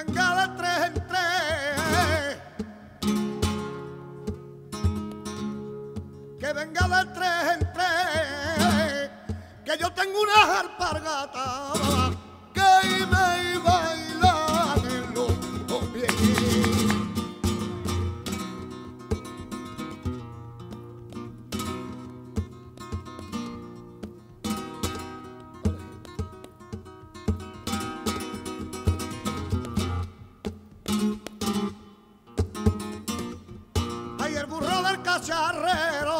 en cada 3 en 3, que venga de 3 en 3, que yo tengo unas alpargatas que me bailan en los pies. Hay el burro del cacharrero,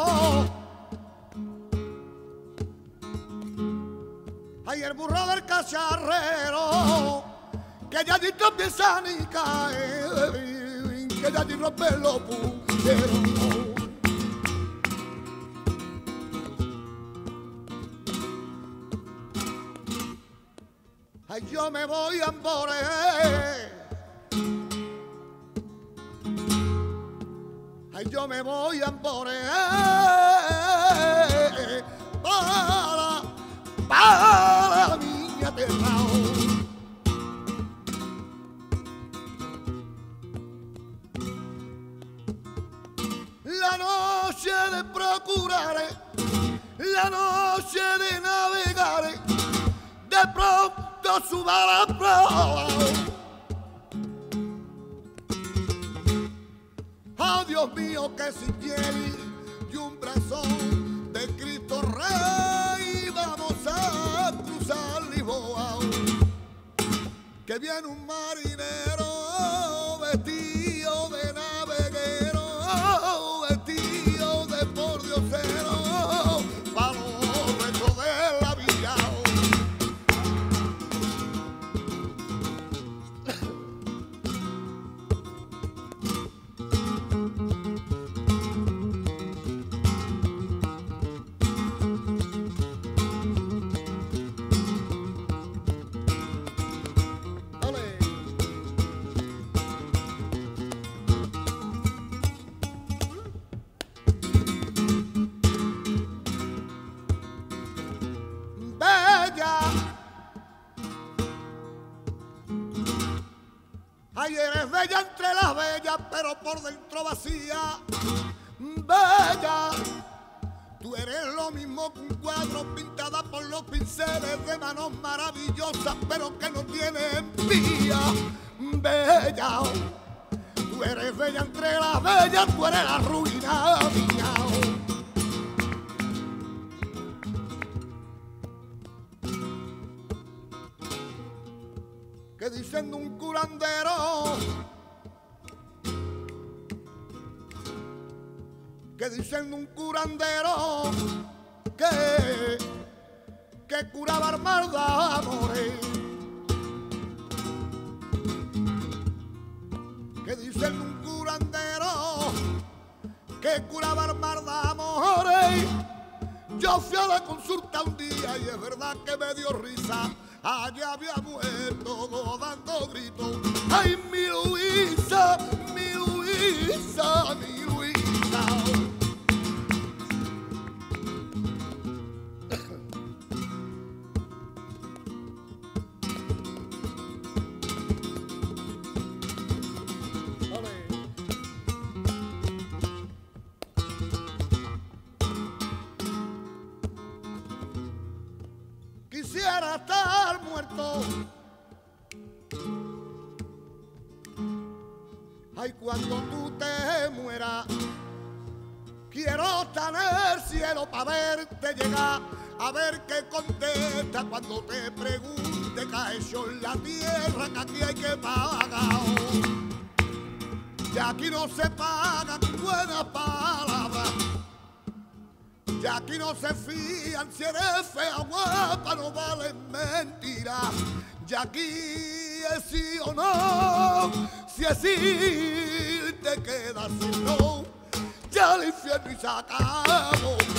ay, el burro del cacharrero, que ya ni tropiezan y caen, que ya ni rompen los puteros. Ay, yo me voy a Amboré, ay, yo me voy a Amboré, para la noche de procurar, la noche de navegar, de pronto suba la proa. Oh Dios mío, que si quiere y un brazo de Cristo Rey, vamos a cruzar Lisboa, que viene un marinero vestido de naveguero, vestido de pordiosero, para los restos de la vida. Ay, eres bella entre las bellas, pero por dentro vacía. Bella, tú eres lo mismo que un cuadro pintada por los pinceles de manos maravillosas, pero que no tiene envidia. Bella, tú eres bella entre las bellas, tú eres la ruina mía. Que dicen de un curandero, que dicen de un curandero, que curaba el mal de amores, que dicen de un curandero, que curaba el mal de amores. Yo fui a la consulta un día y es verdad que me dio risa. Allá había muerto dando gritos. ¡Ay, mi Luisa, mi Luisa, mi Luisa! Quisiera estar muerto. Ay, cuando tú te mueras, quiero estar en el cielo para verte llegar, a ver qué contesta cuando te pregunte que ha hecho en la tierra, que aquí hay que pagar. Ya aquí no se pagan buenas palabras. Y aquí no se fían, si eres fea guapa no vale mentira. Y aquí es sí o no, si es sí te quedas, si no, ya al infierno y se acabó.